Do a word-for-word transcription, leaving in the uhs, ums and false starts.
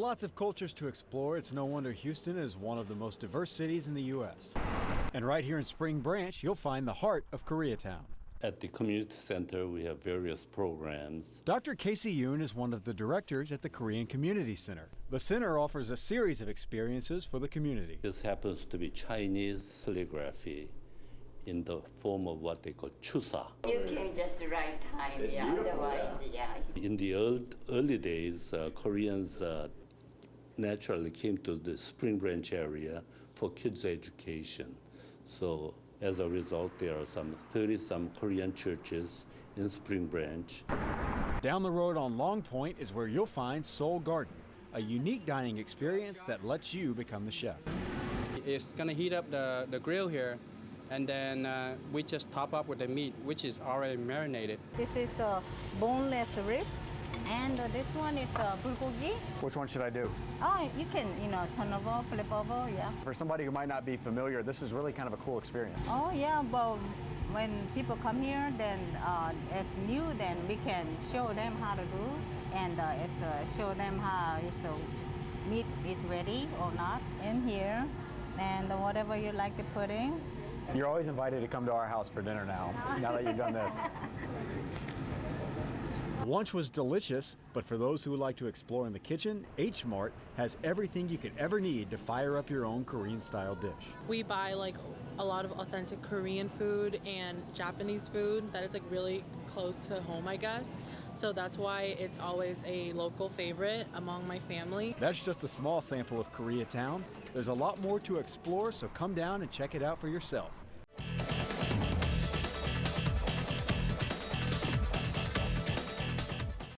lots of cultures to explore, it's no wonder Houston is one of the most diverse cities in the U S And right here in Spring Branch, you'll find the heart of Koreatown. At the community center, we have various programs. Doctor Casey Yoon is one of the directors at the Korean Community Center. The center offers a series of experiences for the community. This happens to be Chinese calligraphy in the form of what they call chusa. You came just the right time, yeah, otherwise, yeah. yeah. In the old, early days, uh, Koreans uh, naturally came to the Spring Branch area for kids' education. So as a result, there are some thirty-some Korean churches in Spring Branch. Down the road on Long Point is where you'll find Seoul Garden, a unique dining experience that lets you become the chef. It's going to heat up the, the grill here, and then uh, we just top up with the meat, which is already marinated. This is a boneless rib, and uh, this one is uh, bulgogi. Which one should I do? Oh, you can, you know, turn over, flip over, yeah. For somebody who might not be familiar, this is really kind of a cool experience. Oh, yeah, but when people come here, then uh, it's new, then we can show them how to do, and uh, it's, uh, show them how it's, uh, meat is ready or not in here, and whatever you like to put in. You're always invited to come to our house for dinner now, now that you've done this. Lunch was delicious, but for those who like to explore in the kitchen, H Mart has everything you could ever need to fire up your own Korean-style dish. We buy like a lot of authentic Korean food and Japanese food that is like really close to home, I guess. So that's why it's always a local favorite among my family. That's just a small sample of Koreatown. There's a lot more to explore, so come down and check it out for yourself.